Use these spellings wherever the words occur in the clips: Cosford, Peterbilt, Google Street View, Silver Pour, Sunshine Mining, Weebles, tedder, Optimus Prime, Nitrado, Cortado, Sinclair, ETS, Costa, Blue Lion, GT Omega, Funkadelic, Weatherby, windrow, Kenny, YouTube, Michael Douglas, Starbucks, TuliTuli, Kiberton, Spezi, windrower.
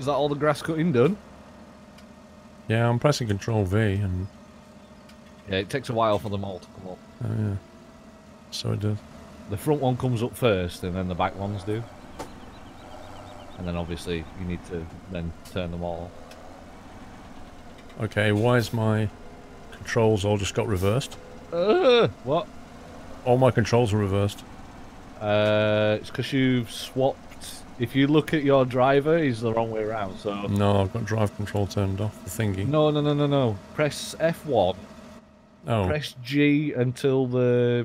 Is that all the grass cutting done? Yeah, I'm pressing Control V and... Yeah, it takes a while for them all to come up. Oh, yeah. So it does. The front one comes up first and then the back ones do. And then obviously you need to then turn them all. Okay, why is my controls all just got reversed? What? All my controls are reversed. It's because you've swapped. If you look at your driver, he's the wrong way around, so... No, I've got drive control turned off, the thingy. No, no, no, no, no. Press F1. Oh. Press G until the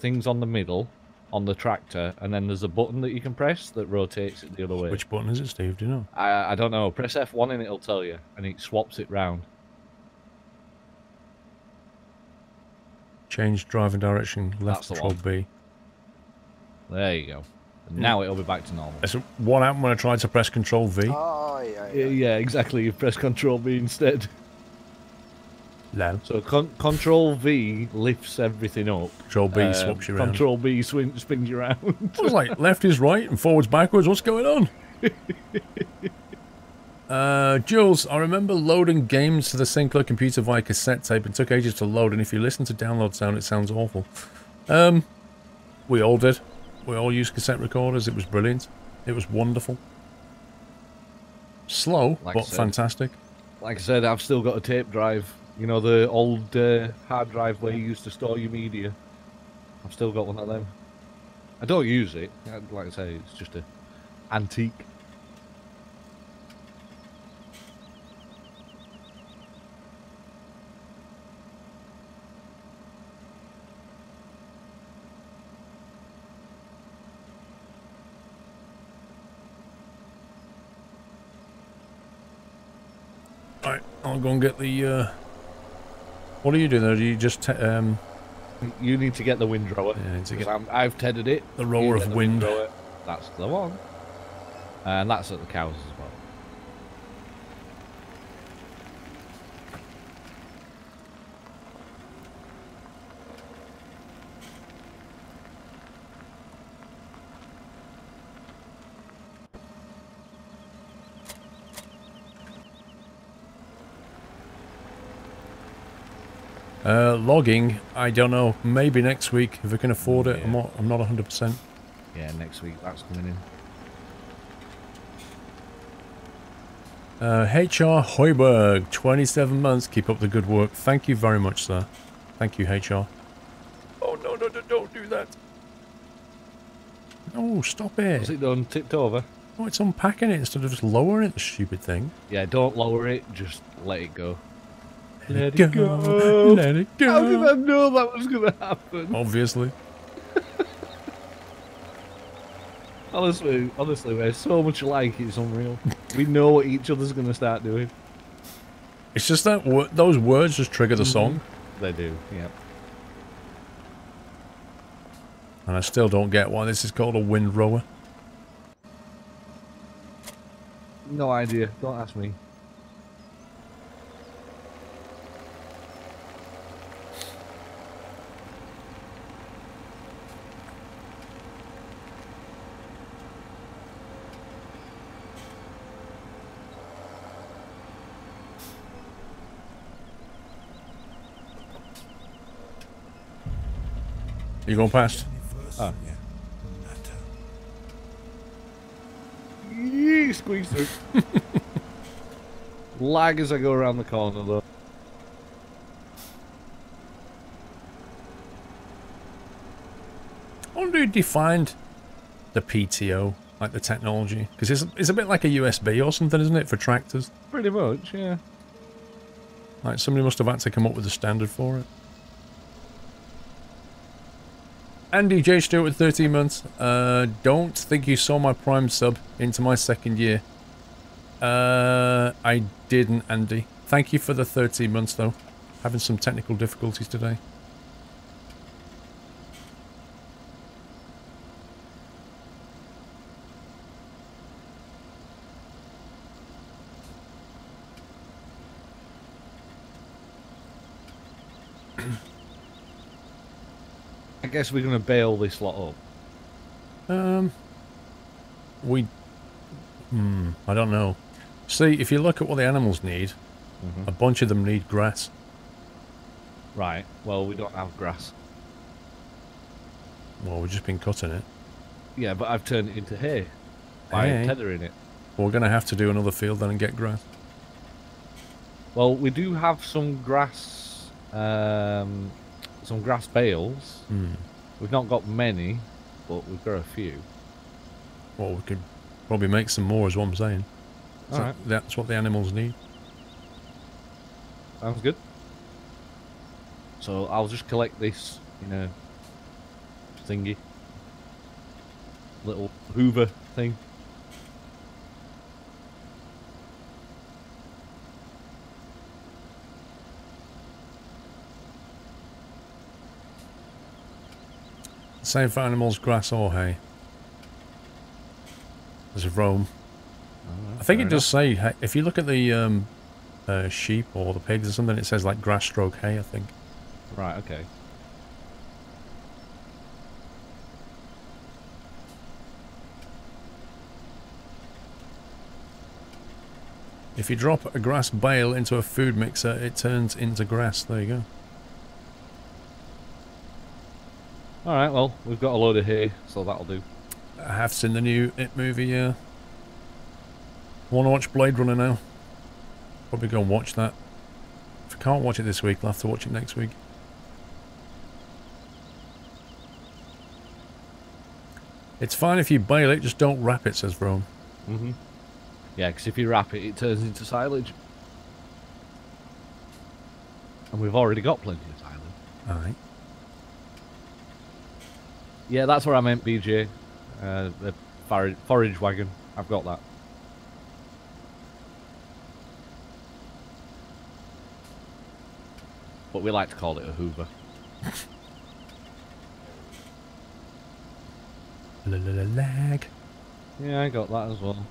thing's on the middle, on the tractor, and then there's a button that you can press that rotates it the other way. Which button is it, Steve? Do you know? I don't know. Press F1 and it'll tell you, and it swaps it round. Change driving direction, left control B. There you go. And now it'll be back to normal. So what happened when I tried to press Control V? Oh, yeah, yeah. Yeah, exactly. You press Control V instead. No. So Control V lifts everything up. Control B swaps you around. Control B spins you around. I was like, left is right and forwards backwards. What's going on? Jules, I remember loading games to the Sinclair computer via cassette tape. It took ages to load, and if you listen to download sound, it sounds awful. We all did. We all used cassette recorders. It was brilliant. It was wonderful. Slow, but fantastic. Like I said, I've still got a tape drive. You know, the old hard drive where you used to store your media. I've still got one of them. I don't use it. Like I say, it's just an antique. Right, I'll go and get the... What do you do there? Do you just... You need to get the windrower. Yeah, I need to get I've tethered it. The roller of wind. That's the one. And that's at the cows as well. Logging, I don't know. Maybe next week if we can afford it. Yeah. I'm not 100%. Yeah, next week that's coming in. HR Hoiberg, 27 months. Keep up the good work. Thank you very much, sir. Thank you, HR. Oh no, no, no! Don't do that. No, stop it. Has it done? Tipped over? Oh, it's unpacking it instead of just lowering it. The stupid thing. Yeah, don't lower it. Just let it go. Let it go. Let it go. How did I know that was going to happen? Obviously. Honestly, we're so much alike, it's unreal. We know what each other's going to start doing. It's just that those words just trigger the song. They do, yeah. And I still don't get why this is called a windrower. No idea. Don't ask me. You going past? Ah. Yee, squeeze through. Lag as I go around the corner, though. I wonder who defined the PTO, like the technology. Because it's a bit like a USB or something, isn't it, for tractors? Pretty much, yeah. Like, somebody must have had to come up with a standard for it. Andy J. Stewart with 13 months. Don't think you saw my Prime sub into my second year. I didn't, Andy. Thank you for the 13 months, though. Having some technical difficulties today. I guess we're going to bail this lot up. We I don't know. See, if you look at what the animals need, a bunch of them need grass. Right, well, we don't have grass. Well, we've just been cutting it. Yeah, but I've turned it into hay by tethering it. Well, we're going to have to do another field then and get grass. Well, we do have some grass bales. We've not got many, but we've got a few. Well, we could probably make some more, is what I'm saying. All right. That's what the animals need. Sounds good. So I'll just collect this, you know, thingy. Little hoover thing. Same for animals, grass or hay. There's a roam. I think it does say, if you look at the sheep or the pigs or something, it says like grass stroke hay, I think. Right, okay. If you drop a grass bale into a food mixer, it turns into grass. There you go. Alright, well, we've got a load of hay, so that'll do. I have seen the new It movie, yeah. Want to watch Blade Runner now. Probably go and watch that. If I can't watch it this week, I'll have to watch it next week. It's fine if you bale it, just don't wrap it, says Rome. Yeah, because if you wrap it, it turns into silage. And we've already got plenty of silage. Alright. Yeah, that's what I meant, BJ. The forage wagon. I've got that. But we like to call it a hoover. Lag. Yeah, I got that as well.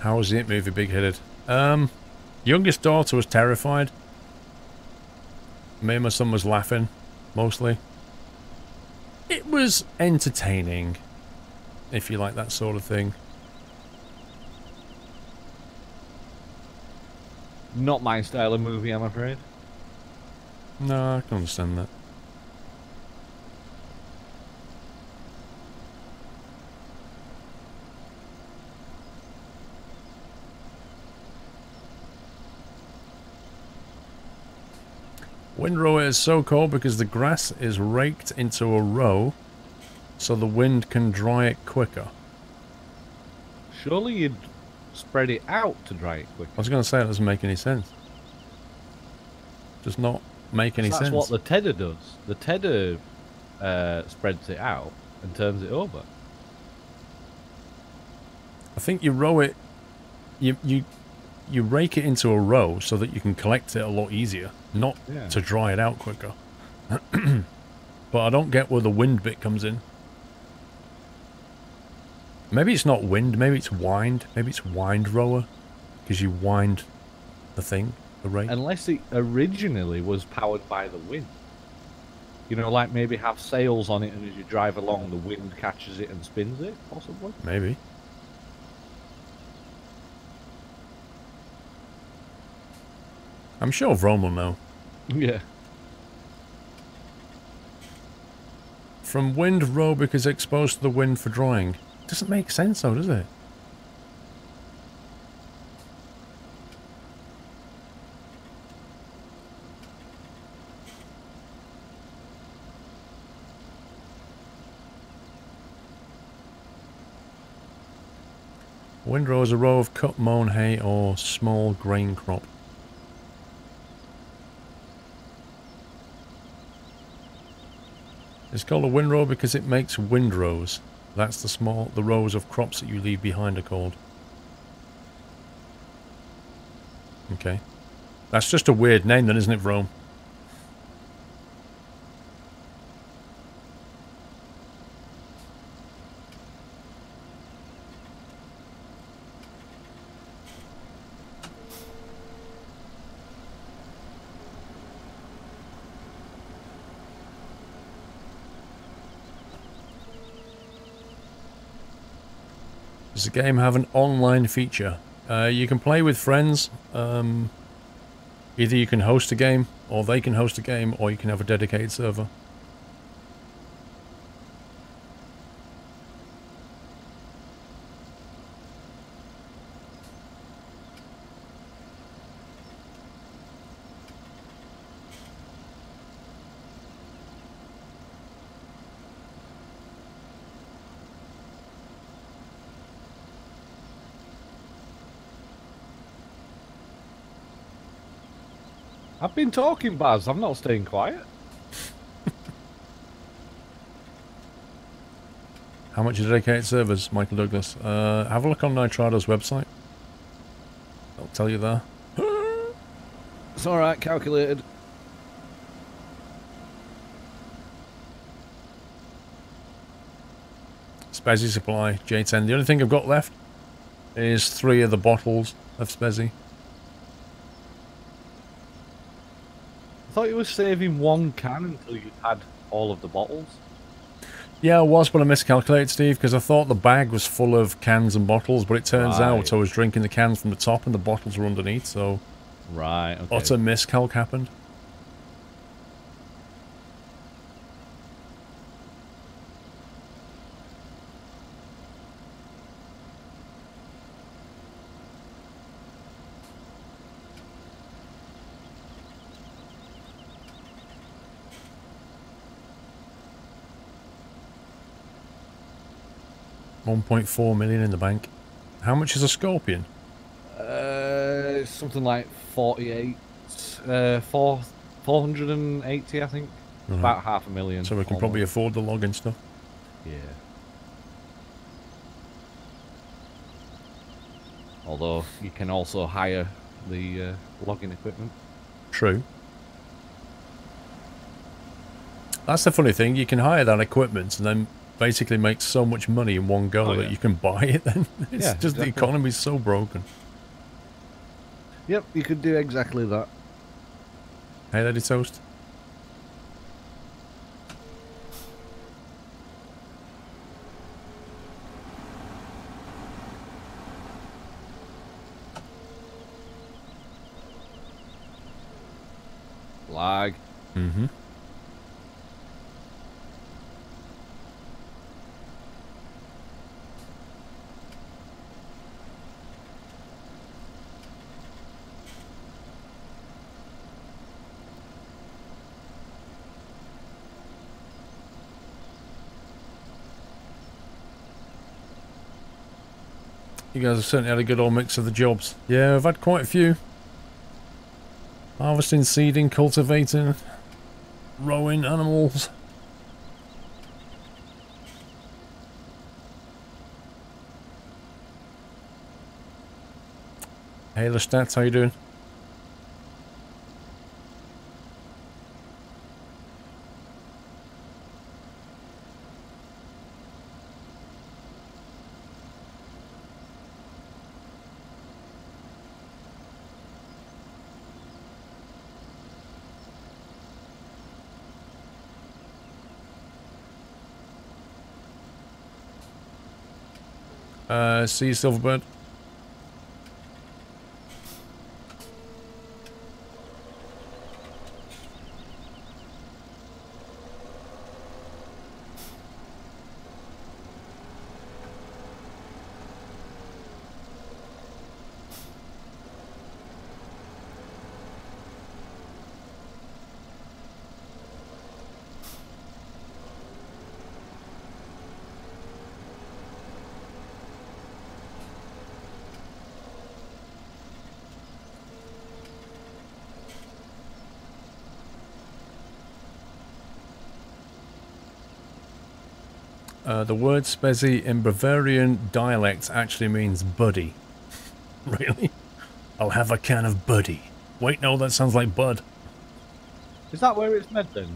How was the It movie, big-headed? Youngest daughter was terrified. Me and my son was laughing, mostly. It was entertaining, if you like that sort of thing. Not my style of movie, I'm afraid. No, I can understand that. Windrower is so called because the grass is raked into a row so the wind can dry it quicker. Surely you'd spread it out to dry it quicker. I was going to say it doesn't make any sense. Does not make any sense. That's what the tedder does. The tedder spreads it out and turns it over. I think you row it... You rake it into a row so that you can collect it a lot easier. Not to dry it out quicker. But I don't get where the wind bit comes in. Maybe it's not wind, maybe it's wind. Maybe it's wind rower. Because you wind the thing, the rake. Unless it originally was powered by the wind. You know, like maybe have sails on it and as you drive along the wind catches it and spins it, possibly? Maybe. I'm sure Rome will know. Yeah. From wind, row because exposed to the wind for drying. Doesn't make sense though, does it? Windrow is a row of cut mown hay or small grain crop. It's called a windrow because it makes windrows. That's the rows of crops that you leave behind are called. Okay. That's just a weird name then, isn't it, Rome? Does the game have an online feature? You can play with friends. Either you can host a game, or they can host a game, or you can have a dedicated server. I've been talking, Baz. I'm not staying quiet. How much are dedicated servers, Michael Douglas? Have a look on Nitrado's website. I'll tell you there. It's alright, calculated. Spezi supply, J10. The only thing I've got left is 3 of the bottles of Spezi. I thought you were saving 1 can until you had all of the bottles. Yeah, I was, but I miscalculated, Steve, because I thought the bag was full of cans and bottles, but it turns out I was drinking the cans from the top and the bottles were underneath, so... Right, okay. Utter miscalc happened. $1.4 million in the bank. How much is a scorpion? Something like 48, 480, I think. Right. About $500,000. So we can probably afford the log and stuff. Yeah. Although you can also hire the logging equipment. True. That's the funny thing. You can hire that equipment and then basically make so much money in one go that you can buy it then. It's just the economy's so broken. Yep, you could do exactly that. Hey, Lady Toast. Lag. Mm-hmm. You guys have certainly had a good old mix of the jobs. Yeah, I've had quite a few. Harvesting, seeding, cultivating, rowing animals. Hey, Lestats, how you doing? See you, Silverbird. The word Spezi in Bavarian dialect actually means buddy. Really? I'll have a can of buddy. Wait, no, that sounds like bud. Is that where it's meant then?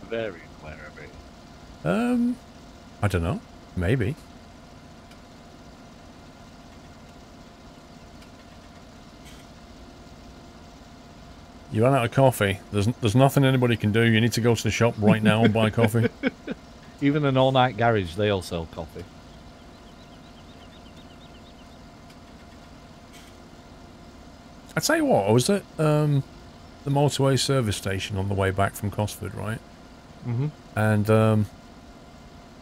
Bavarian, wherever. I don't know. Maybe. You ran out of coffee. There's nothing anybody can do. You need to go to the shop right now and buy coffee. Even an all-night garage, they all sell coffee. I tell you what, I was at the motorway service station on the way back from Cosford, right? Mm-hmm. And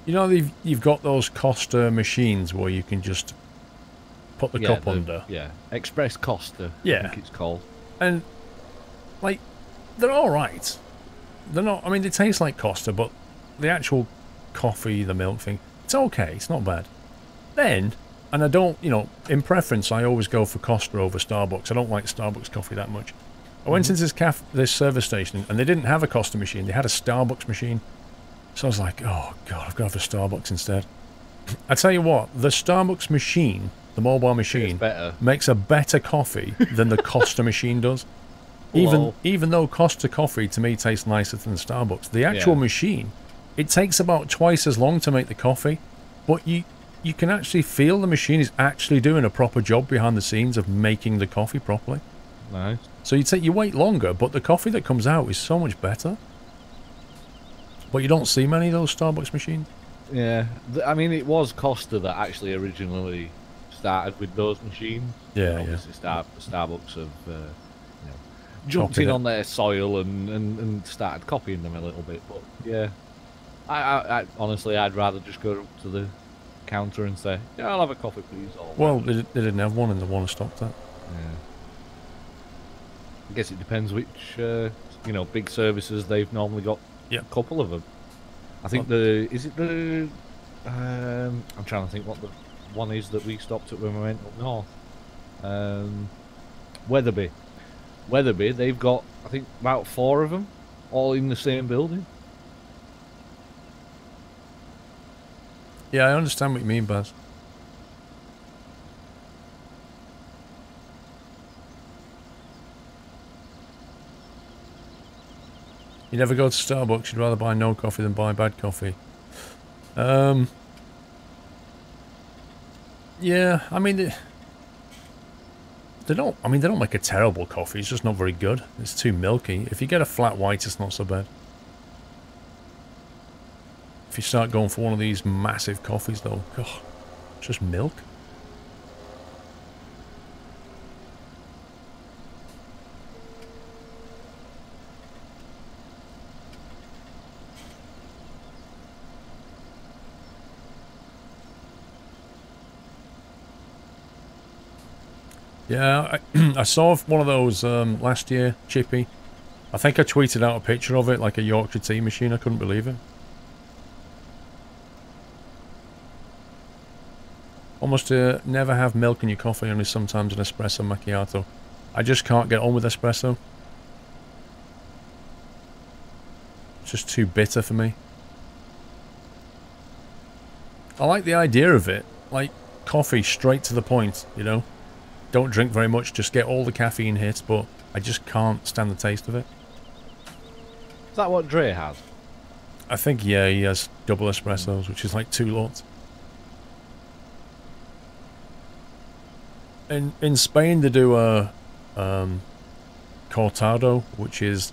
you know, you've got those Costa machines where you can just put the cup under. Yeah, Express Costa. Yeah, I think it's called. And like, they're all right. They're not. I mean, they taste like Costa, but the actual coffee, the milk thing, it's okay. It's not bad. Then. And I don't, you know, in preference, I always go for Costa over Starbucks. I don't like Starbucks coffee that much. I went into this service station, and they didn't have a Costa machine. They had a Starbucks machine. So I was like, oh, God, I've got to have a Starbucks instead. I tell you what, the Starbucks machine, the mobile machine, makes a better coffee than the Costa machine does. Even though Costa coffee, to me, tastes nicer than Starbucks. The actual machine, it takes about twice as long to make the coffee, but you can actually feel the machine is actually doing a proper job behind the scenes of making the coffee properly. Nice. So you wait longer, but the coffee that comes out is so much better. But you don't see many of those Starbucks machines. Yeah. I mean, it was Costa that actually originally started with those machines. Yeah, obviously Starbucks have you know, jumped in on their soil and started copying them a little bit. But, yeah. I honestly, I'd rather just go up to the counter and say, yeah, I'll have a coffee, please. Well, they didn't have one, and the one stopped that. Yeah. I guess it depends which, you know, big services they've normally got. Yeah, a couple of them. I think I'm trying to think what the one is that we stopped at when we went up north. Weatherby. Weatherby. They've got, I think, about 4 of them, all in the same building. Yeah, I understand what you mean, Baz. You never go to Starbucks, you'd rather buy no coffee than buy bad coffee. Yeah, I mean, they don't make a terrible coffee, it's just not very good. It's too milky. If you get a flat white, it's not so bad. If you start going for one of these massive coffees, though, God, it's just milk. Yeah, I saw one of those last year, Chippy. I think I tweeted out a picture of it, like a Yorkshire tea machine. I couldn't believe it. Almost never have milk in your coffee, only sometimes an espresso macchiato. I just can't get on with espresso. It's just too bitter for me. I like the idea of it. Like, coffee straight to the point, you know? Don't drink very much, just get all the caffeine hits, but I just can't stand the taste of it. Is that what Dre has? I think, yeah, he has double espressos, which is like 2 lots. In Spain, they do a cortado, which is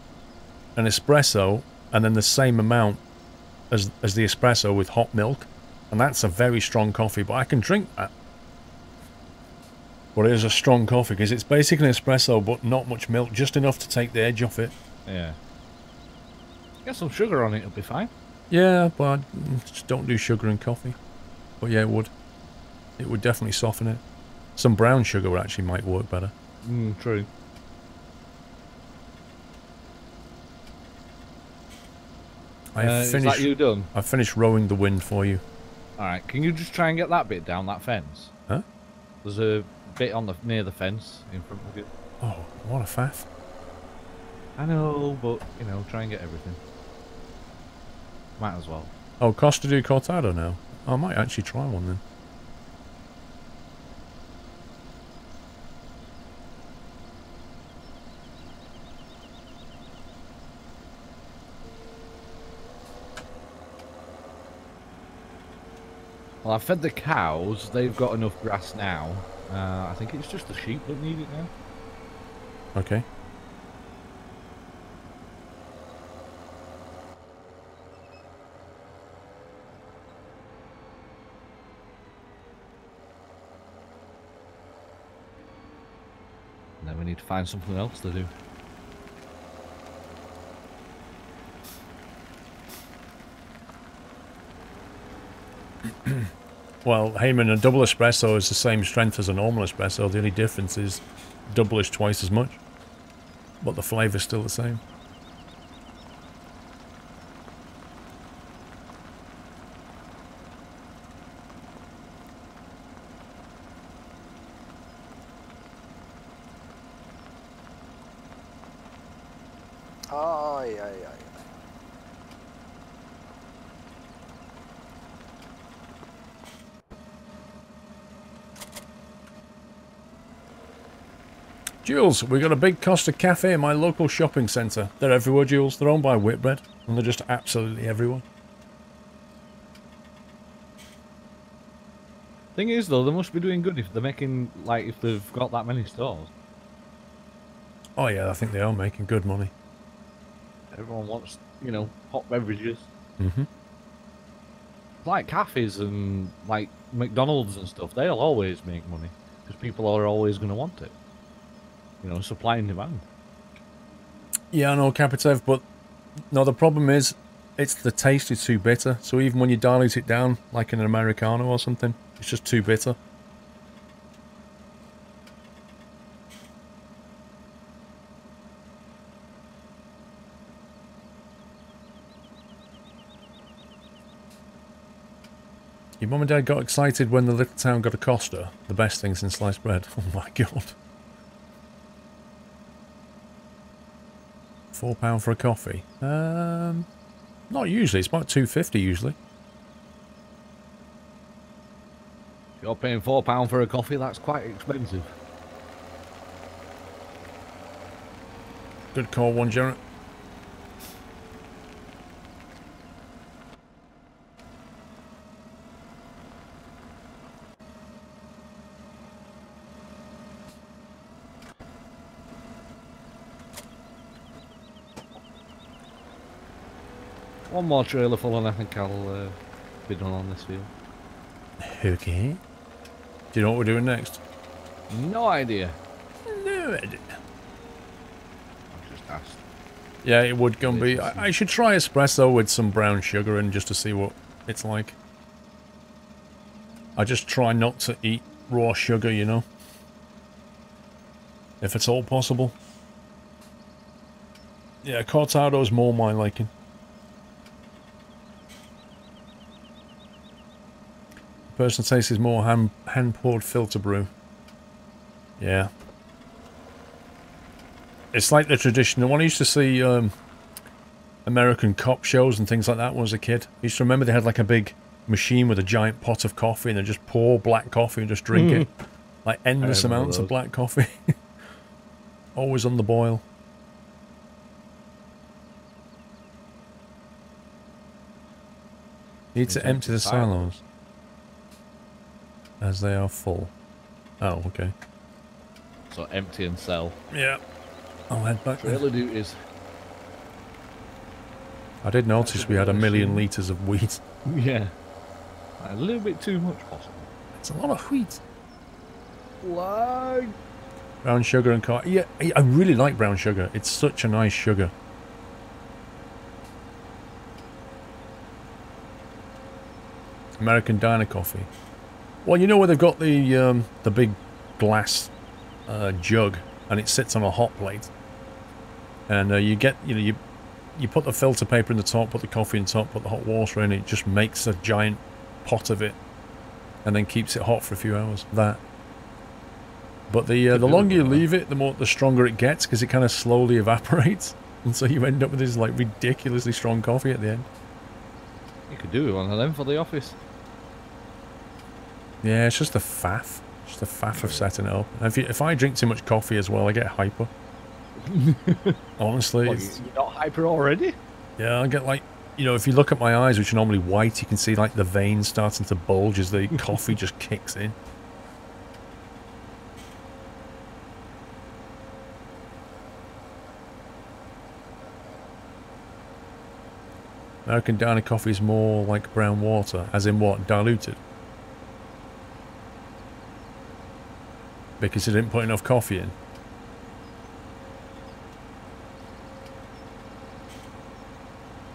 an espresso, and then the same amount as the espresso with hot milk, and that's a very strong coffee. But I can drink that. But it is a strong coffee because it's basically espresso, but not much milk, just enough to take the edge off it. Yeah. Get some sugar on it, it'll be fine. Yeah, but I just don't do sugar in coffee. But yeah, it would. It would definitely soften it. Some brown sugar actually might work better. Mm, true. Is that you done? I've finished rowing the wind for you. Alright, can you just try and get that bit down that fence? Huh? There's a bit on the near the fence in front of you. Oh, what a faff. I know, but, you know, try and get everything. Might as well. Oh, Costa do cortado now? I might actually try one then. Well, I've fed the cows, they've got enough grass now. I think it's just the sheep that need it now. Okay. And then we need to find something else to do. Well, Heyman, a double espresso is the same strength as a normal espresso. The only difference is double is twice as much, but the flavour's still the same. Jules, we've got a big Costa cafe in my local shopping centre. They're everywhere, Jules. They're owned by Whitbread, and they're just absolutely everywhere. Thing is, though, they must be doing good if they're making, like, if they've got that many stores. Oh yeah, I think they are making good money. Everyone wants, you know, hot beverages. Mm-hmm. Like cafes and like McDonald's and stuff, they'll always make money because people are always going to want it. You know, supply and demand. Yeah, I know, Capitev, but no, the problem is it's the taste is too bitter. So even when you dilute it down, like in an Americano or something, it's just too bitter. Your mum and dad got excited when the little town got a Costa. The best thing since sliced bread. Oh my god. £4 for a coffee. Not usually. It's about £2.50 usually. If you're paying £4 for a coffee, that's quite expensive. Good call, one Jarrett. One more trailer full and I think I'll be done on this field. Okay. Do you know what we're doing next? No idea. No idea. I've just asked. Yeah, it would Gumby. I should try espresso with some brown sugar in just to see what it's like. I just try not to eat raw sugar, you know. If it's all possible. Yeah, Cortado's more my liking. Person tastes is more hand-poured filter brew. Yeah. It's like the traditional one. I used to see American cop shows and things like that when I was a kid. I used to remember they had like a big machine with a giant pot of coffee and they just pour black coffee and just drink it. Like endless amounts of black coffee. Always on the boil. Need to empty the silos. As they are full. Oh, okay. So empty and sell. Yeah. I'll head back there. Trailer duties. I did notice we had a million litres of wheat. Yeah. A little bit too much, possibly. It's a lot of wheat. Like brown sugar and coffee. Yeah, I really like brown sugar. It's such a nice sugar. American diner coffee. Well, you know where they've got the big glass jug, and it sits on a hot plate. And you get, you know, you put the filter paper in the top, put the coffee in the top, put the hot water in, it just makes a giant pot of it, and then keeps it hot for a few hours. That. But the longer you leave it, the more the stronger it gets, because it kind of slowly evaporates, and so you end up with this like ridiculously strong coffee at the end. You could do one of them for the office. Yeah, it's just the faff. Just the faff of setting it up. If I drink too much coffee as well, I get hyper. Honestly. What, you're not hyper already? Yeah, I get like... You know, if you look at my eyes, which are normally white, you can see like the veins starting to bulge as the coffee just kicks in. American diner coffee is more like brown water. As in what? Diluted? Because he didn't put enough coffee in.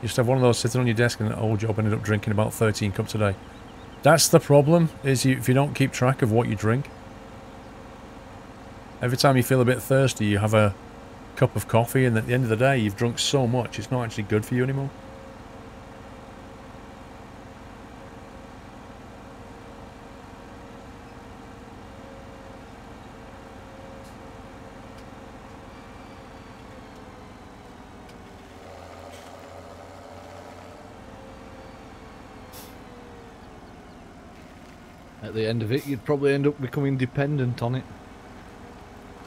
You just have one of those sitting on your desk, and that old job ended up drinking about 13 cups a day. That's the problem, is if you don't keep track of what you drink. Every time you feel a bit thirsty, you have a cup of coffee, and at the end of the day, you've drunk so much, it's not actually good for you anymore. At the end of it, you'd probably end up becoming dependent on it.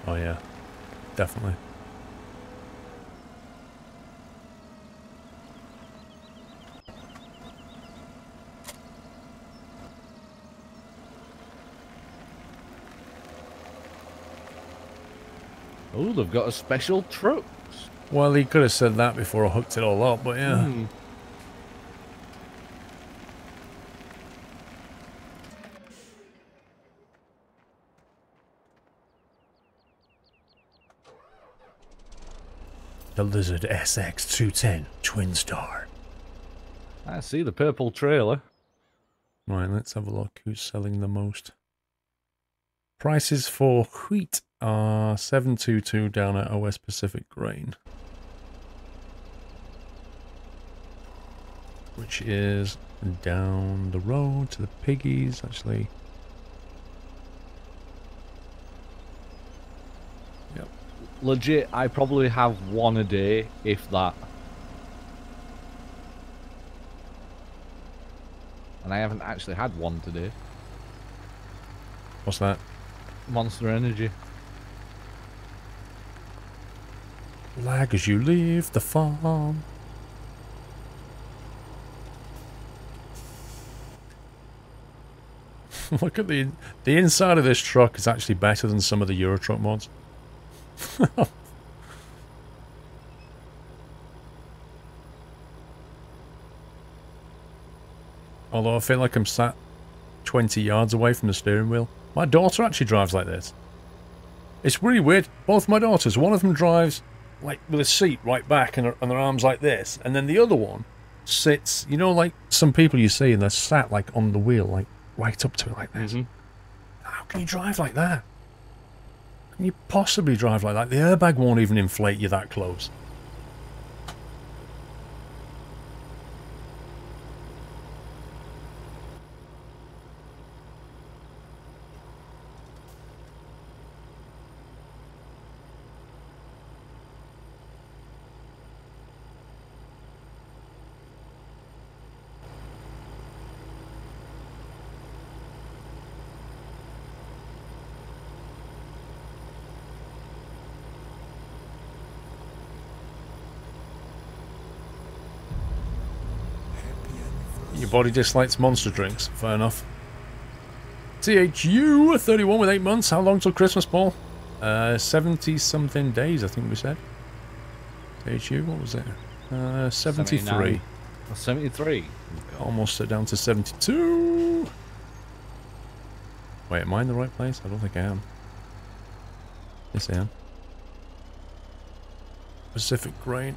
Oh yeah, definitely. Oh, they've got a special trucks. Well, he could have said that before I hooked it all up, but yeah. Mm. The Lizard SX210 Twin Star. I see the purple trailer. Right, let's have a look. Who's selling the most? Prices for wheat are 722 down at OS Pacific Grain, which is down the road to the piggies, actually. Legit, I probably have one a day, if that. And I haven't actually had one today. What's that? Monster Energy. Lag as you leave the farm. Look at the inside of this truck is actually better than some of the Euro Truck mods. Although I feel like I'm sat 20 yards away from the steering wheel. My daughter actually drives like this. It's really weird. Both my daughters, one of them drives like with a seat right back and their arms like this, and then the other one sits, you know, like some people you see and they're sat like on the wheel, like right up to it like this. Mm-hmm. How can you drive like that? Can you possibly drive like that? The airbag won't even inflate you that close. Body dislikes monster drinks. Fair enough. THU 31 with 8 months. How long till Christmas, Paul? 70-something days, I think we said. THU, what was it? 73. 79. 73. Almost down to 72. Wait, am I in the right place? I don't think I am. Yes, I am. Pacific Grain.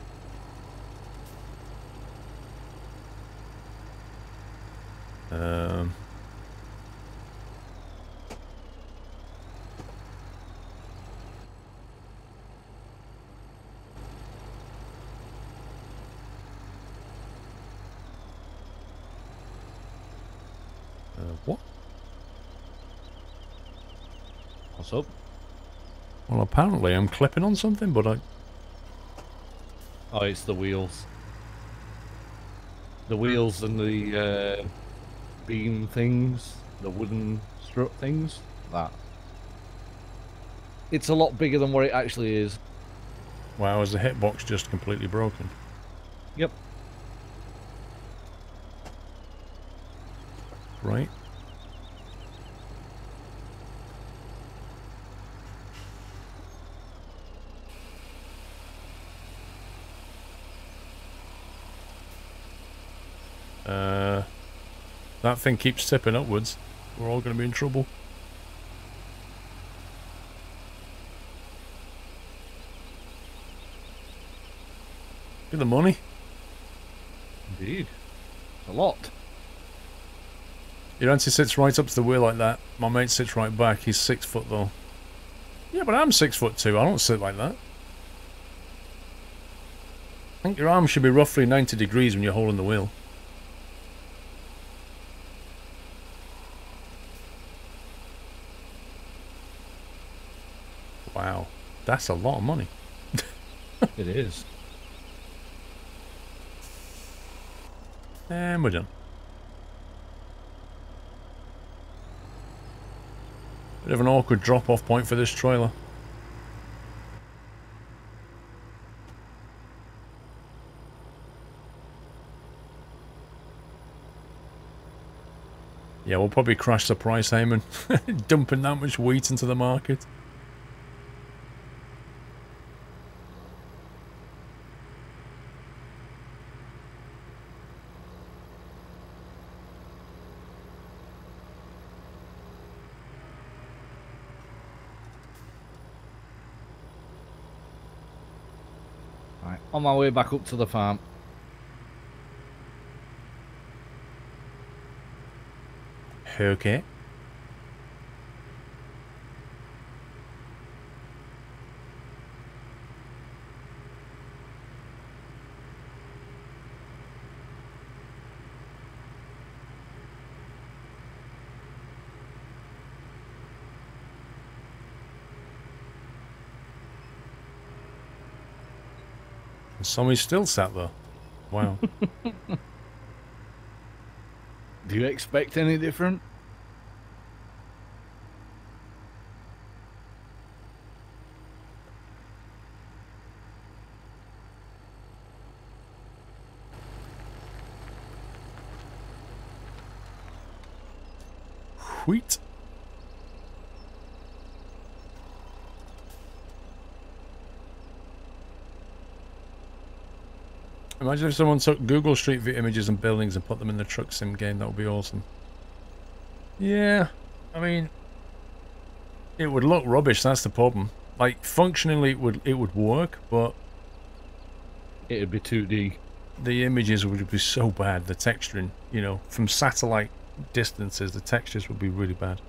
What? What's up? Well, apparently I'm clipping on something, but I... Oh, it's the wheels. The wheels and the, beam things, the wooden strut things, that. It's a lot bigger than what it actually is. Wow, is the hitbox just completely broken? Yep. Right. That thing keeps tipping upwards. We're all going to be in trouble. Get the money. Indeed. A lot. Your auntie sits right up to the wheel like that. My mate sits right back. He's 6 foot though. Yeah, but I'm 6 foot 2. I don't sit like that. I think your arm should be roughly 90 degrees when you're holding the wheel. Wow. That's a lot of money. It is. And we're done. Bit of an awkward drop-off point for this trailer. Yeah, we'll probably crash the price, Heyman. Dumping that much wheat into the market. On my way back up to the farm. Okay. Somebody's still sat there. Wow. Do you expect any different? Wheat. Imagine if someone took Google Street View images and buildings and put them in the truck sim game. That would be awesome. Yeah, I mean, it would look rubbish. That's the problem. Like functionally, it would work, but it'd be 2D. The images would be so bad. The texturing, you know, from satellite distances, the textures would be really bad.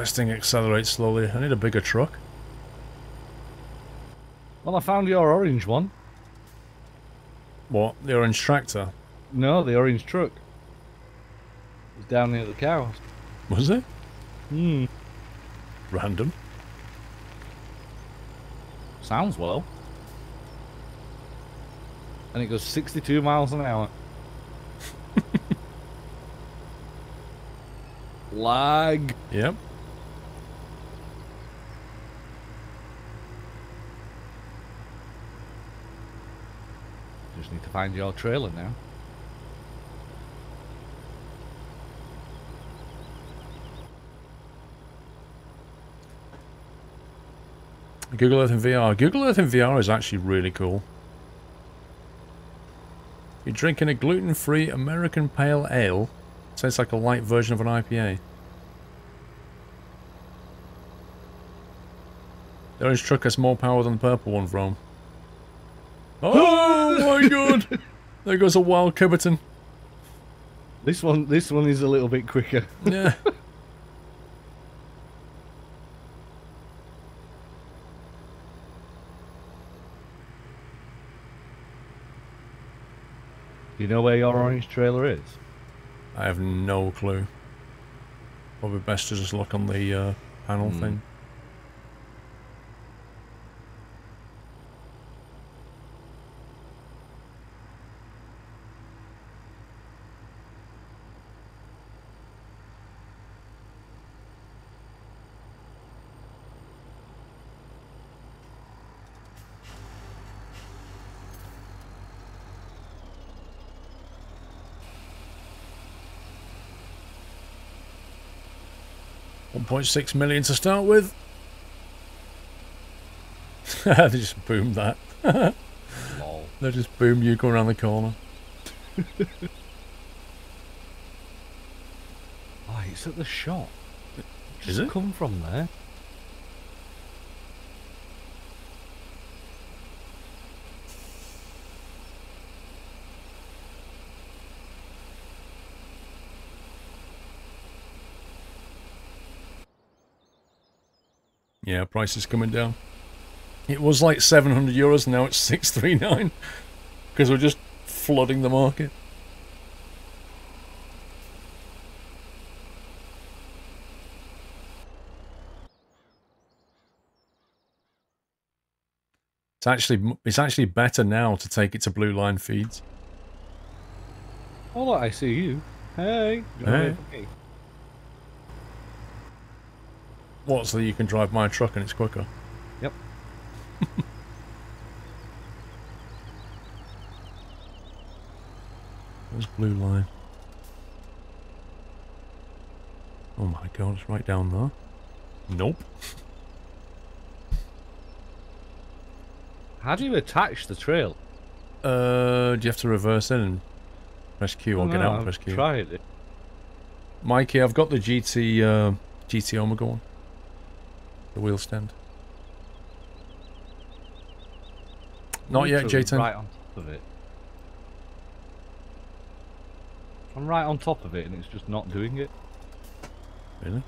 This thing accelerates slowly. I need a bigger truck. Well, I found your orange one. What? The orange tractor? No, the orange truck. It was down near the cows. Was it? Hmm. Random. Sounds well. And it goes 62 miles an hour. Lag. Yep. Need to find your trailer now. Google Earth in VR. Google Earth in VR is actually really cool. You're drinking a gluten-free American Pale Ale. It tastes like a light version of an IPA. The orange truck has more power than the purple one, Rome. Oh my god! There goes a wild Kiberton. This one is a little bit quicker. Yeah. Do you know where your orange trailer is? I have no clue. Probably best to just look on the panel thing. 1.6 million to start with. They just boomed that. They just boomed you going around the corner. Oh, it's at the shop. Is it? Come from there. Yeah, price is coming down. It was like €700, now it's 639 because we're just flooding the market. It's actually better now to take it to Blue Lion feeds. Oh, I see you. Hey. Hey. Hey. What, so you can drive my truck and it's quicker? Yep. There's Blue Lion. Oh my god, it's right down there. Nope. How do you attach the trail? Do you have to reverse in and press Q or get out and press Q? I've tried it. Mikey, I've got the GT Omega one. The wheel stand. Not yet, J10. Right on top of it. I'm right on top of it and it's just not doing it. Really?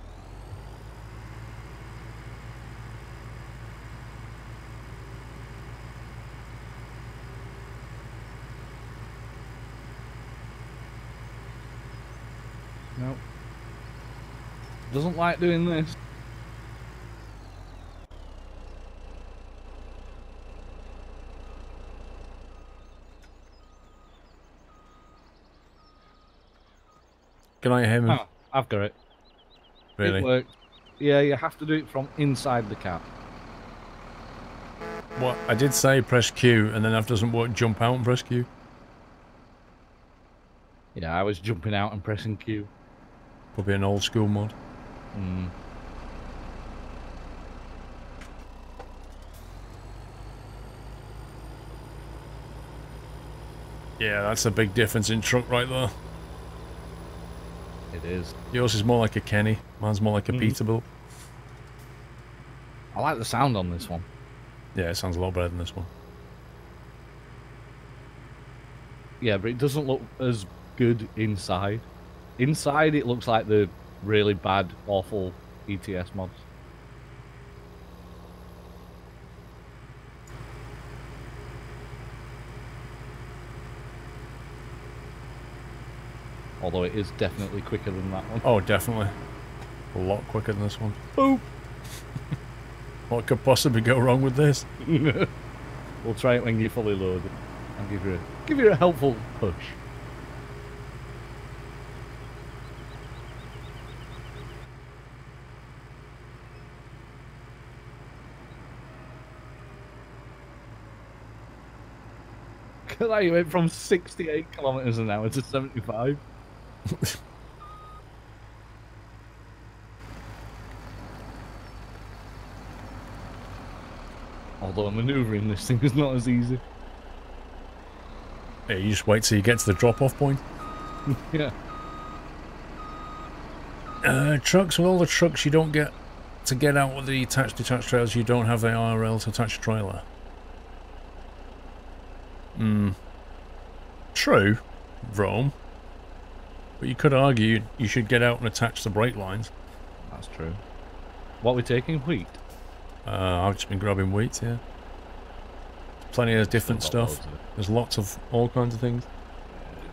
Nope. Doesn't like doing this. Can I hear him? Oh, I've got it. Really? It worked. Yeah, you have to do it from inside the cab. What? I did say press Q, and then if it doesn't work, jump out and press Q. Yeah, I was jumping out and pressing Q. Probably an old school mod. Mm. Yeah, that's a big difference in truck right there. It is. Yours is more like a Kenny. Mine's more like a Peterbilt. I like the sound on this one. Yeah, it sounds a lot better than this one. Yeah, but it doesn't look as good inside. Inside, it looks like the really bad, awful ETS mods. Although it is definitely quicker than that one. Oh, definitely. A lot quicker than this one. Boop! What could possibly go wrong with this? We'll try it when you're fully loaded. I'll give you a helpful push. Look at that, you went from 68 kilometers an hour to 75. Although manoeuvring this thing is not as easy. Yeah, you just wait till you get to the drop-off point. Yeah. Trucks, with all the trucks you don't get to get out with the detached trailers, you don't have the IRL to attach a trailer. Hmm. True, Rome. But you could argue you should get out and attach the brake lines. That's true. What are we taking? Wheat? I've just been grabbing wheat, yeah. Plenty of different stuff. There's lots of all kinds of things.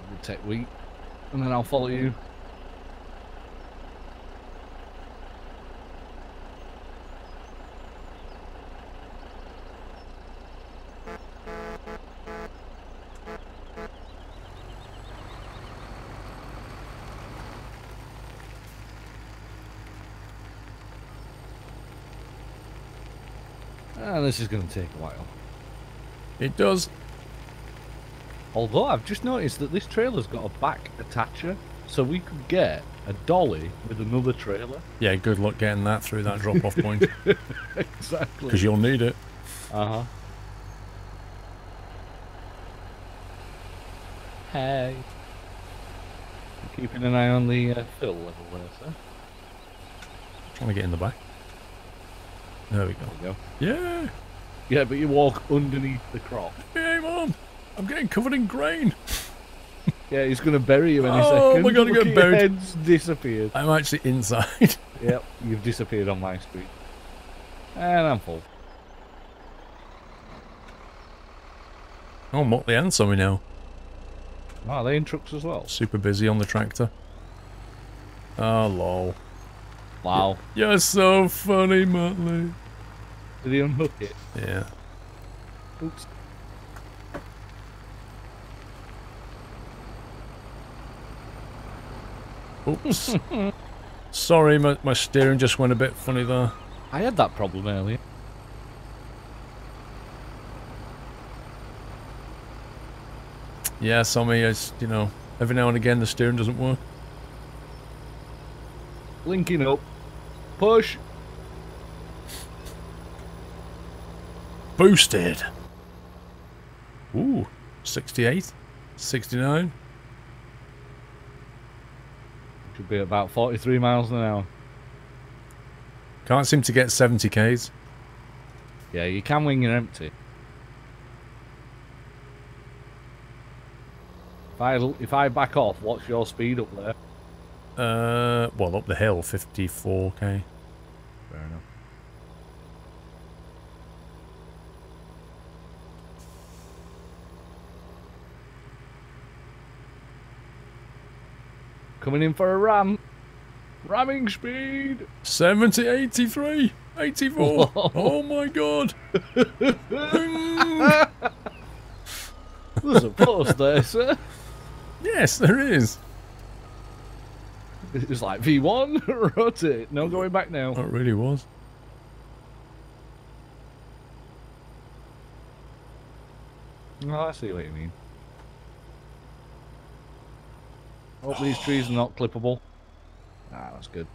We'll take wheat, and then I'll follow you. This is going to take a while. It does. Although I've just noticed that this trailer's got a back attacher, So we could get a dolly with another trailer. Yeah, good luck getting that through that drop-off point. Exactly. Because you'll need it. Uh-huh. Hey. Keeping an eye on the fill level there, sir. Trying to get in the back. There we go. There we go. Yeah! Yeah, but you walk underneath the crop. Hey, Mom! I'm getting covered in grain! Yeah, he's going to bury you any second. Oh, we're going to get buried. Your head's disappeared. I'm actually inside. Yep, you've disappeared on my street. And I'm full. Oh, Motley and Summy now. Oh, are they in trucks as well? Super busy on the tractor. Oh, lol. Wow. You're so funny, Motley. Did he unhook it? Yeah. Oops. Oops. Sorry, my steering just went a bit funny there. I had that problem earlier. Yeah, Sammy, it's, you know, every now and again the steering doesn't work. Linking up. Push. Boosted. Ooh, 68, 69. Should be about 43 miles an hour. Can't seem to get 70 Ks. Yeah, you can when you're empty. If I back off, what's your speed up there? Well, up the hill, 54 K. Fair enough. Coming in for a ram. Ramming speed. 70, 83, 84. Whoa. Oh my god. There's a post there, sir. Yes, there is. It was like V1, rotate. No going back now. It really was. Oh, I see what you mean. Hope these trees are not clippable. Ah, that's good.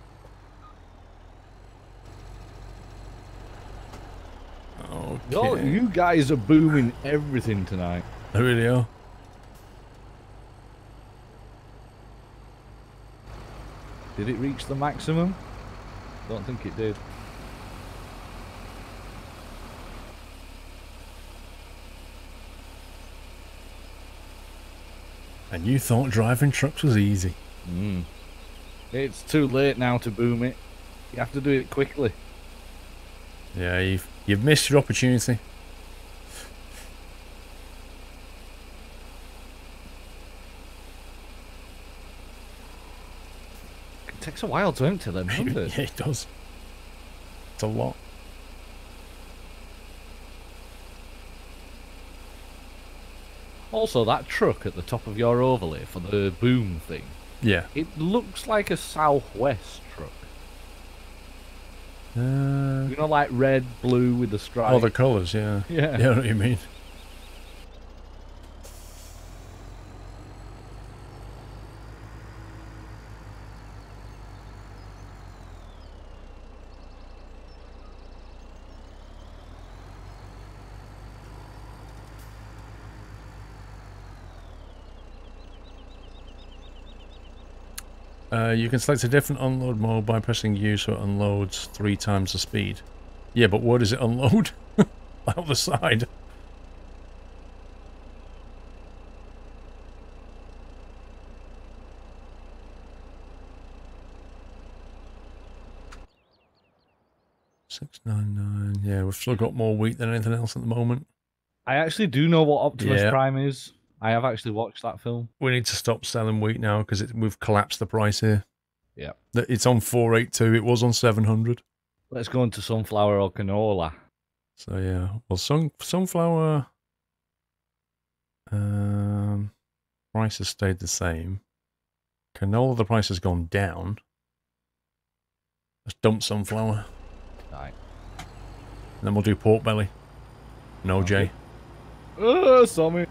Okay. Yo, you guys are booming everything tonight. They really are. Did it reach the maximum? Don't think it did. And you thought driving trucks was easy. Mm. It's too late now to boom it. You have to do it quickly. Yeah, you've missed your opportunity. It takes a while to empty them, doesn't it? Yeah, it does. It's a lot. Also, that truck at the top of your overlay for the boom thing. Yeah. It looks like a Southwest truck. You know, like red, blue with the stripes. Oh, the colours, yeah. Yeah. Yeah, I know what you mean. You can select a different unload mode by pressing U, so it unloads 3 times the speed. Yeah, but where does it unload? Out the side. $6.99. Yeah, we've still got more wheat than anything else at the moment. I actually do know what Optimus Prime is. I have actually watched that film. We need to stop selling wheat now because we've collapsed the price here. Yeah. It's on 482. It was on 700. Let's go into sunflower or canola. So, yeah. Well, sunflower price has stayed the same. Canola, the price has gone down. Let's dump sunflower. Right. And then we'll do pork belly. No, okay. Jay. Oh, Sammy.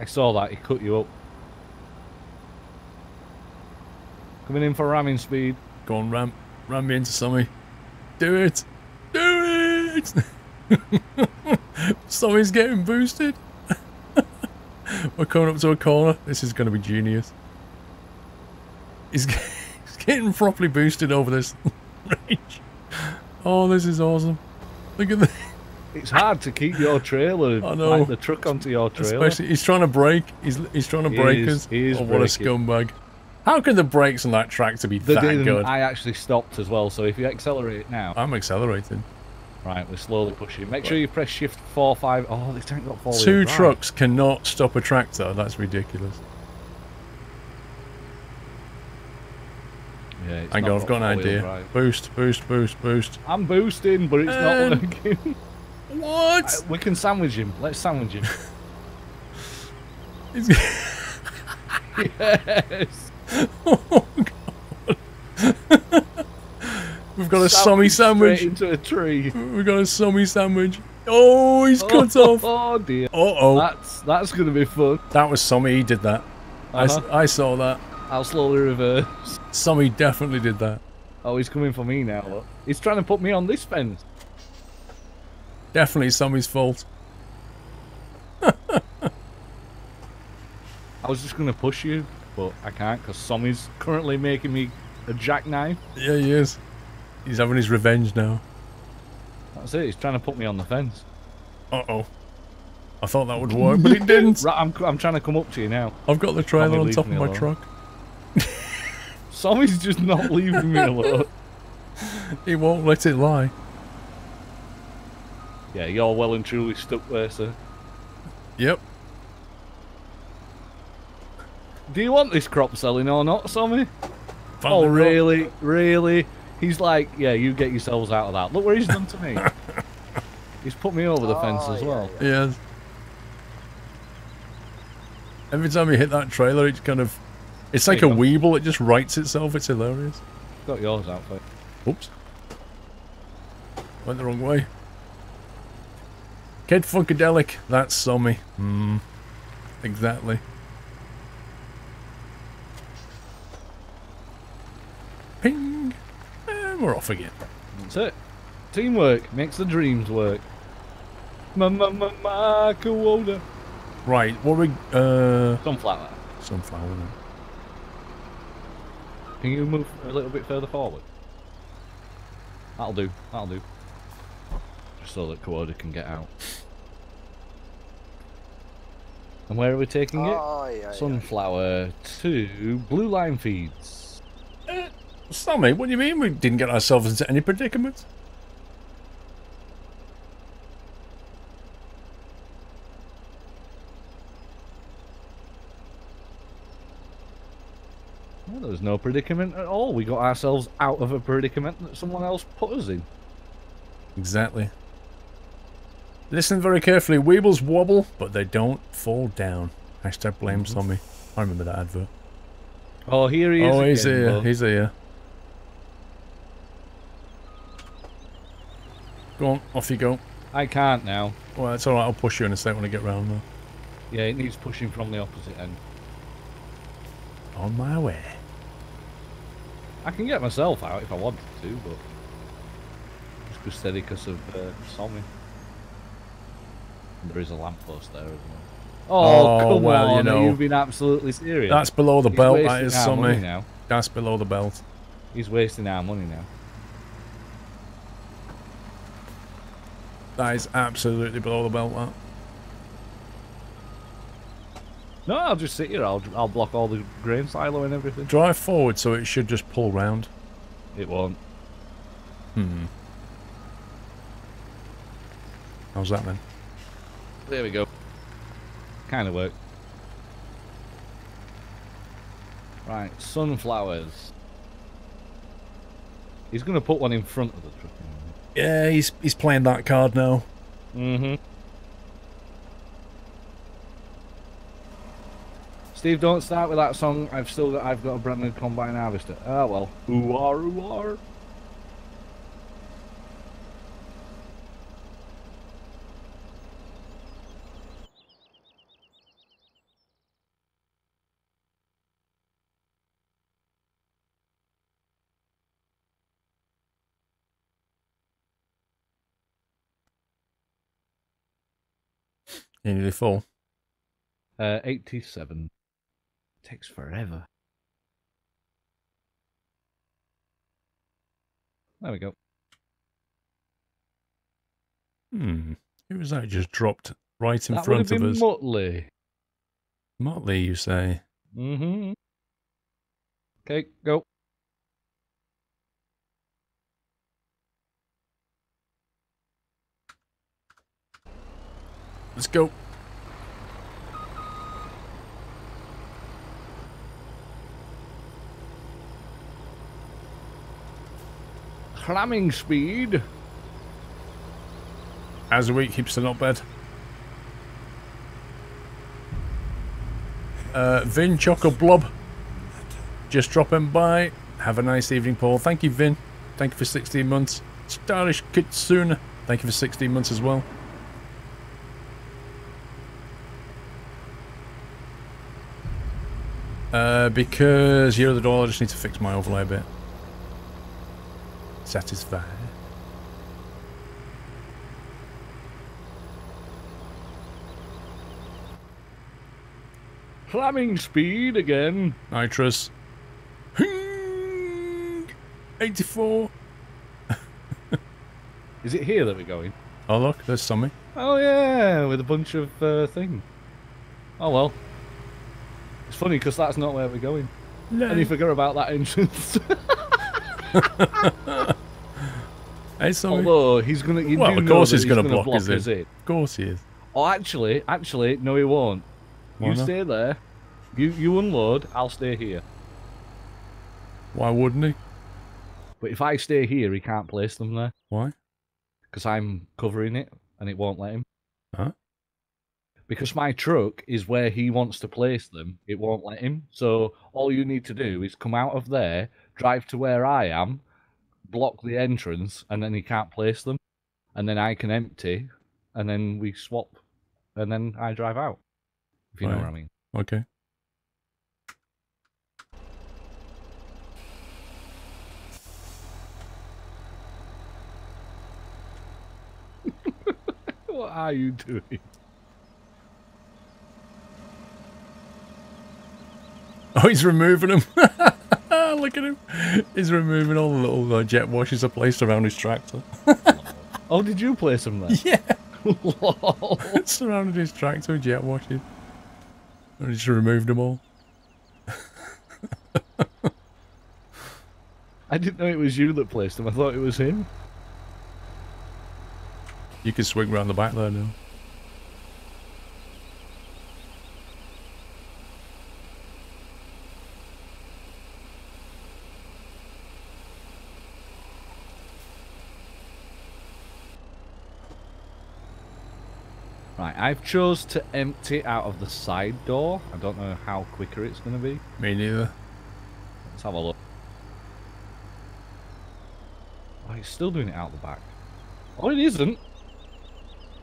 I saw that, he cut you up. Coming in for ramming speed. Go on, ram. Ram me into Sammy. Do it. Do it. Sammy's getting boosted. We're coming up to a corner. This is going to be genius. He's getting properly boosted over this range. Oh, this is awesome. Look at this. It's hard to keep your trailer, I know. Like the truck onto your trailer. Especially, he's trying to brake. He's trying to brake us. Oh, what a scumbag. How can the brakes on that tractor be that good? I actually stopped as well, so if you accelerate now. I'm accelerating. Right, we're slowly pushing. Make sure you press shift 4, 5. Oh, this tank got 4. Two trucks cannot stop a tractor. That's ridiculous. Yeah, hang on, I've got an idea. Right. Boost, boost, boost, boost. I'm boosting, but it's not working. What? We can sandwich him. Let's sandwich him. Yes. Oh, God. We've got a Sammy sandwich. Into a tree. We've got a Sammy sandwich. Oh, he's cut off. Oh, dear. Uh-oh. That's going to be fun. That was Sammy. He did that. I saw that. I'll slowly reverse. Sammy definitely did that. Oh, he's coming for me now. Look. He's trying to put me on this fence. Definitely Sammy's fault. I was just going to push you, but I can't because Sammy's currently making me a jackknife. Yeah, he is. He's having his revenge now. That's it. He's trying to put me on the fence. Uh-oh. I thought that would work, but it didn't. Right, I'm trying to come up to you now. I've got the trailer on top of my truck. Sammy's just not leaving me alone. He won't let it lie. Yeah, you're well and truly stuck there, sir. Yep. Do you want this crop selling or not, Sammy? Oh, really? Crop. Really? He's like, yeah, you get yourselves out of that. Look what he's done to me. He's put me over the fence as well. Yeah. Yeah. Every time you hit that trailer, it's kind of... It's like a Weeble. It just rights itself. It's hilarious. Got yours out, mate. Oops. Went the wrong way. Kid Funkadelic, that's Sammy. Hmm. Exactly. Ping! And we're off again. That's it. Teamwork makes the dreams work. Koda. Right, what are we... Sunflower. Sunflower. Can you move a little bit further forward? That'll do, that'll do. So that Coda can get out. And where are we taking it? Yeah, Sunflower to Blue Lion Feeds. Sammy, what do you mean we didn't get ourselves into any predicament? Well, there was no predicament at all. We got ourselves out of a predicament that someone else put us in. Exactly. Listen very carefully. Weebles wobble, but they don't fall down. Hashtag blame Sammy. I remember that advert. Oh, here he is. Oh, he's again, here. Bro. He's here. Go on, off you go. I can't now. Well, that's alright. I'll push you in a sec when I get round there. Yeah, it needs pushing from the opposite end. On my way. I can get myself out if I wanted to, but... It's just steady because of Sammy. There is a lamppost there as well. Oh, come on, you know, you've been absolutely serious. That's below the belt, that is, Sammy. That's below the belt. He's wasting our money now. That is absolutely below the belt, that. No, I'll just sit here. I'll block all the grain silo and everything. Drive forward so it should just pull round. It won't. Hmm. How's that then? There we go. Kind of worked. Right, sunflowers. He's going to put one in front of the truck. Yeah, he's playing that card now. Mm-hmm. Steve, don't start with that song. I've got a brand new combine harvester. Ah, well. Ooh-ar, ooh-ar. You're nearly full. 87. Takes forever. There we go. Hmm. Who was that who just dropped right in that front of us? Motley. Motley, you say? Mm-hmm. Okay, go. Let's go. Climbing speed. As a week, hipster, not bad. Vin Chocoblob, just dropping by. Have a nice evening, Paul. Thank you, Vin. Thank you for 16 months. Stylish Kitsuna, thank you for 16 months as well. Because you're the door, I just need to fix my overlay a bit. Satisfied. Climbing speed again. Nitrous. 84. Is it here that we're going? Oh look, there's something. Oh yeah, with a bunch of thing. Oh well. It's funny because that's not where we're going. No. And you forgot about that entrance. Hey, although he's gonna, you well, do of course he's gonna block his in. Of course he is. Oh, actually, no, he won't. Why you not? Stay there. You unload. I'll stay here. Why wouldn't he? But if I stay here, he can't place them there. Why? Because I'm covering it, and it won't let him. Huh? Because my truck is where he wants to place them. It won't let him. So all you need to do is come out of there. Drive to where I am, block the entrance, and then he can't place them. And then I can empty, and then we swap, and then I drive out. If you know what I mean. Okay. What are you doing? Oh, he's removing them. Look at him. He's removing all the little jet washes I placed around his tractor. Oh, did you place them there? Yeah. Surrounded his tractor with jet washes. I just removed them all. I didn't know it was you that placed them. I thought it was him. You can swing round the back there now. Right, I've chose to empty out of the side door. I don't know how quicker it's going to be. Me neither. Let's have a look. Oh, it's still doing it out the back. Oh, it isn't.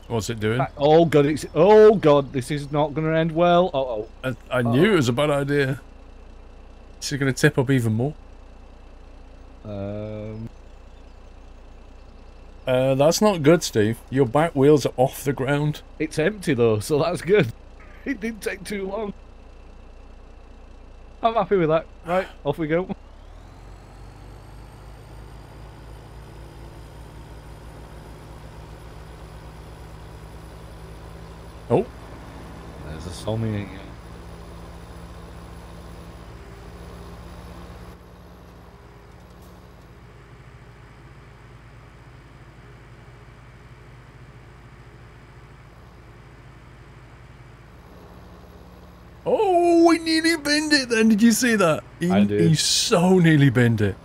What's it doing? Oh god, it's. Oh god, this is not going to end well. Uh-oh. I knew it was a bad idea. Is it going to tip up even more? That's not good, Steve. Your back wheels are off the ground. It's empty, though, so that's good. It didn't take too long. I'm happy with that. Right, off we go. Oh. There's a Somi again. Oh, he nearly bent it then. Did you see that? I did. He so nearly bent it.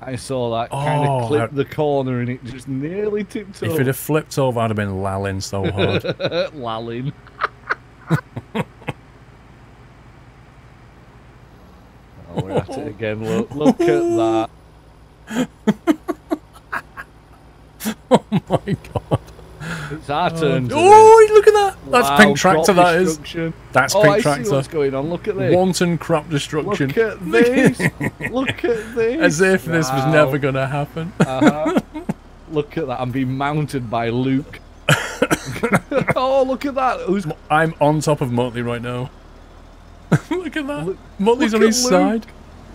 I saw that. Oh, kind of clipped the corner and it just nearly tipped over. If it had flipped over, I'd have been lalling so hard. Lalling. Oh, we're at it again. Look at that. Oh, my God. It's our turn. Oh, look at that! That's wow, pink tractor. That is. That's pink tractor. I see what's going on. Look at this. Wanton crop destruction. Look at this. Look at this. As if this was never going to happen. Look at that. I'm being mounted by Luke. Oh, look at that! Who's... I'm on top of Motley right now. Look at that! Motley's on his side.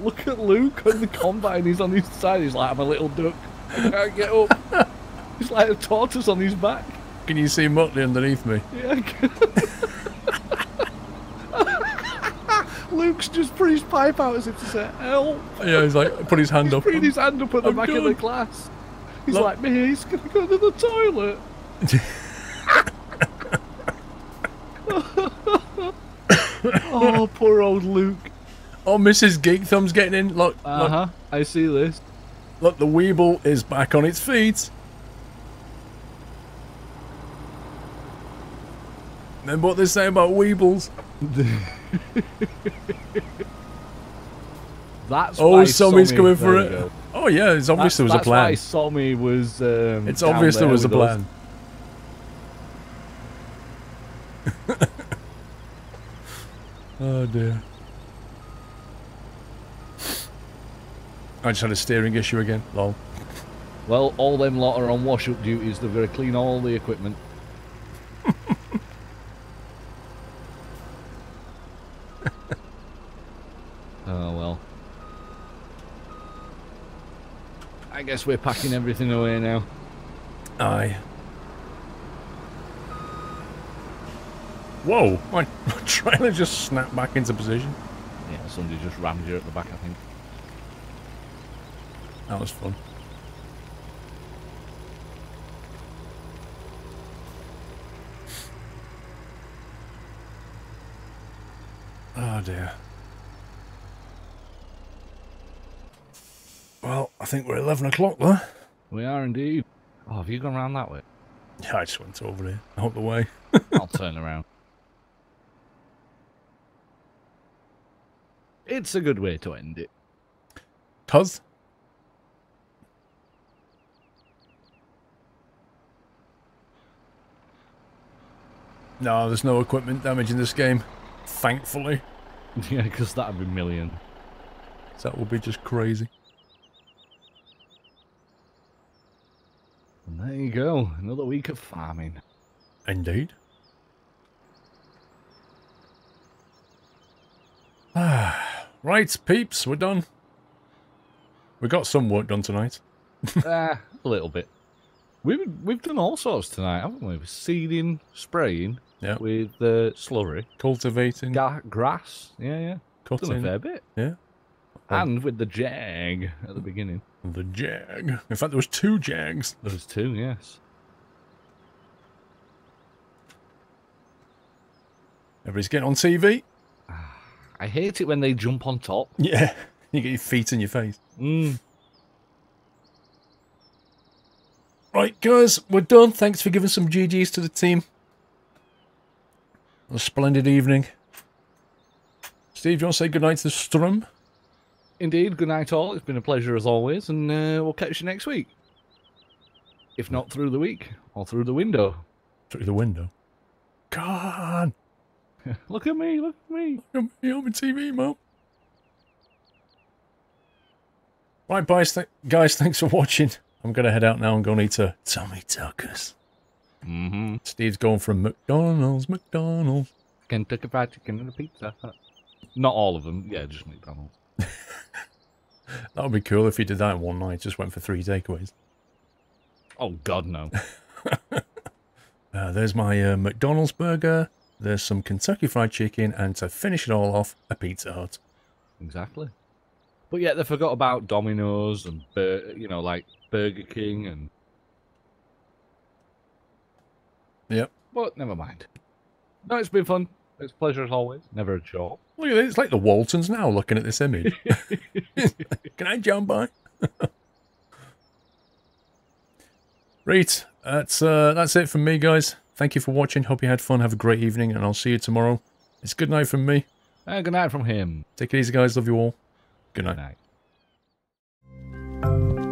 Look at Luke on the combine. He's on his side. He's like, I'm a little duck. I can't get up. He's like a tortoise on his back. Can you see Motley underneath me? Yeah, I can. Luke's just put his pipe out as if to say, help. Yeah, he's like, put his hand up. He's putting his hand up at the back of the class. He's like, me, he's going to go to the toilet. Oh, poor old Luke. Oh, Mrs. Geek Thumb's getting in. Look. Look. I see this. Look, the Weeble is back on its feet. Then what they say about Weebles? That's why Sommy's coming for it. Oh yeah, it's obvious there was a plan. That's why Sommy was. It's obvious there was a plan. Oh dear. I just had a steering issue again. Lol. Well, all them lot are on wash-up duties. They've got to clean all the equipment. Oh well. I guess we're packing everything away now. Aye. Whoa! My trailer just snapped back into position. Yeah, somebody just rammed you at the back, I think. That was fun. Oh dear. Well, I think we're 11 o'clock, though. We are indeed. Oh, have you gone round that way? Yeah, I just went over here, out the way. I'll turn around. It's a good way to end it. 'Cause? No, there's no equipment damage in this game. Thankfully. Yeah, because that would be million. That would be just crazy. And there you go, another week of farming. Indeed. Right, peeps, we're done. We got some work done tonight. A little bit. We've done all sorts tonight, haven't we? Seeding, spraying, yeah. With the slurry, cultivating, grass, yeah, cutting, done a fair bit, yeah, and with the jag at the beginning. The jag. In fact, there was two jags. There was two, yes. Everybody's getting on TV. I hate it when they jump on top. Yeah, you get your feet in your face. Mm. Right, guys, we're done. Thanks for giving some GGs to the team. A splendid evening. Steve, do you want to say goodnight to the Strum? Indeed, good night all. It's been a pleasure as always, and we'll catch you next week. If not through the week, or through the window. Through the window? God! Look at me, look at me. Look at me on my TV, Mum. Right, guys, thanks for watching. I'm going to head out now and go and eat a Tommy Tuckers. Mm-hmm. Steve's going from McDonald's. Kentucky Fried Chicken and a pizza. Not all of them. Yeah, just McDonald's. That would be cool if you did that in one night. Just went for 3 takeaways. Oh God, no. There's my McDonald's burger. There's some Kentucky Fried Chicken, and to finish it all off, a Pizza Hut. Exactly. But yet they forgot about Domino's and you know, like Burger King and. Yep. But never mind. No, it's been fun. It's a pleasure as always. Never a chore. Look at it. It's like the Waltons now looking at this image. Can I jump by? Right. That's it from me, guys. Thank you for watching. Hope you had fun. Have a great evening, and I'll see you tomorrow. It's good night from me. And good night from him. Take it easy, guys. Love you all. Good night. Good night.